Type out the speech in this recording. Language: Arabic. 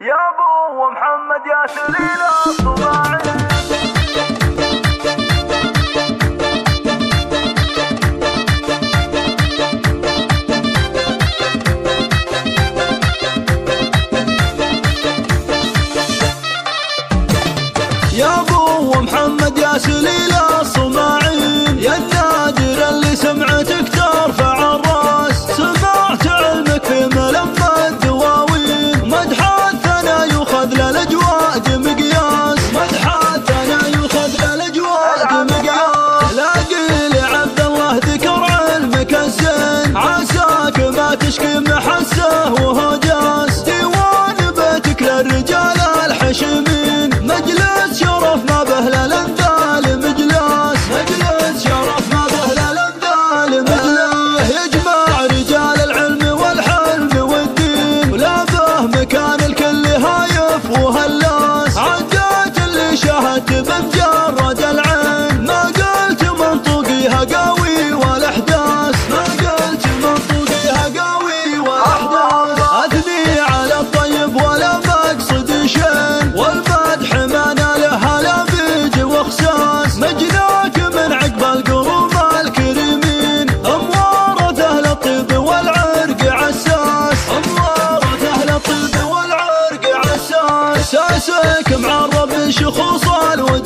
يا ابو محمد يا سليل الطباعي يا ابو محمد يا سليل الصماعي يا النادر اللي سمعتك ترفع الراس، سمعت علمك في ملف الدواوين، مدحاتنا يؤخذ للاجواد مقياس، مدحاتنا يؤخذ للاجواد مقياس. لاقي لعبد الله ذكر علمك الزين، عساك ما تشكي محسه وهجاس، ديوان بيتك للرجال الحشمين، مجلس شرف ما به للانذال مجلس، مجلس شرف ما به للانذال مجلس. يجمع رجال العلم والحلم والدين، ولا به مكان الكل هايف وهلاس، عدات اللي شاهدت بمجرد العين، ما قلت منطقيها قوي والاحداث، ما قلت منطقيها قوي والاحداث. اثني على الطيب ولا مقصد شيء، والمدح ما ناله لا بيج واخساس، مجناك من عقب القروم الكريمين، اموارة اهل الطيب والعرق عساس، اموارة اهل الطيب والعرق عساس. اساسك معرب شخوص الوجه